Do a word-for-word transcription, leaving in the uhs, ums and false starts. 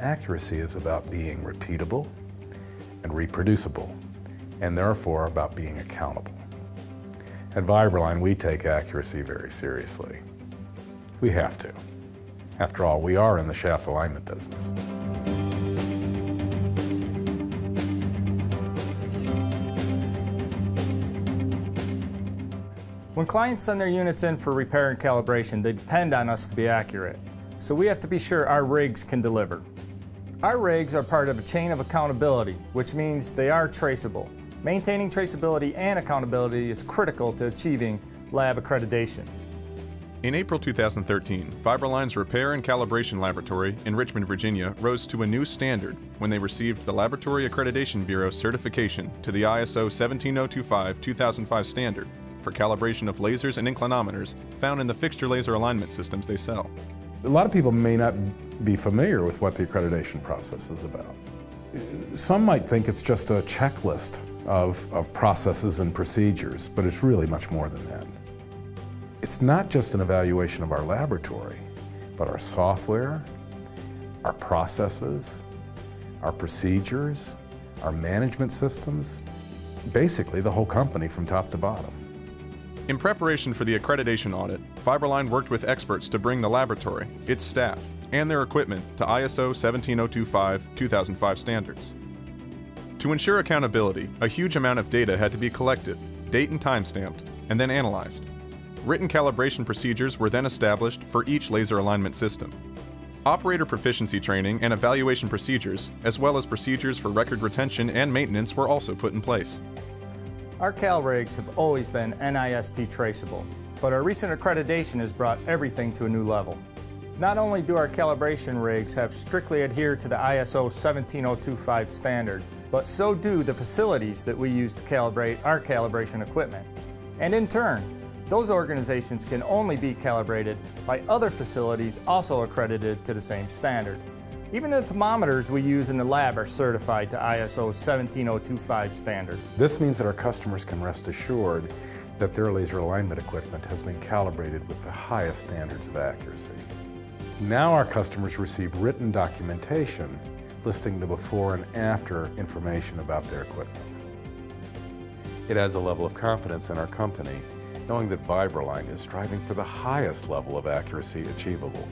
Accuracy is about being repeatable and reproducible, and therefore about being accountable. At VibrAlign, we take accuracy very seriously. We have to. After all, we are in the shaft alignment business. When clients send their units in for repair and calibration, they depend on us to be accurate. So we have to be sure our rigs can deliver. Our rigs are part of a chain of accountability, which means they are traceable. Maintaining traceability and accountability is critical to achieving lab accreditation. In April two thousand thirteen, Fiberline's Repair and Calibration Laboratory in Richmond, Virginia rose to a new standard when they received the Laboratory Accreditation Bureau certification to the I S O seventeen oh twenty-five two thousand five standard for calibration of lasers and inclinometers found in the fixture laser alignment systems they sell. A lot of people may not be familiar with what the accreditation process is about. Some might think it's just a checklist of, of processes and procedures, but it's really much more than that. It's not just an evaluation of our laboratory, but our software, our processes, our procedures, our management systems, basically the whole company from top to bottom. In preparation for the accreditation audit, Fiberline worked with experts to bring the laboratory, its staff, and their equipment to I S O seventeen oh twenty-five two thousand five standards. To ensure accountability, a huge amount of data had to be collected, date and time stamped, and then analyzed. Written calibration procedures were then established for each laser alignment system. Operator proficiency training and evaluation procedures, as well as procedures for record retention and maintenance, were also put in place. Our cal rigs have always been NIST traceable, but our recent accreditation has brought everything to a new level. Not only do our calibration rigs have strictly adhered to the I S O seventeen oh twenty-five standard, but so do the facilities that we use to calibrate our calibration equipment. And in turn, those organizations can only be calibrated by other facilities also accredited to the same standard. Even the thermometers we use in the lab are certified to I S O seventeen oh twenty-five standard. This means that our customers can rest assured that their laser alignment equipment has been calibrated with the highest standards of accuracy. Now our customers receive written documentation listing the before and after information about their equipment. It adds a level of confidence in our company, knowing that VibrAlign is striving for the highest level of accuracy achievable.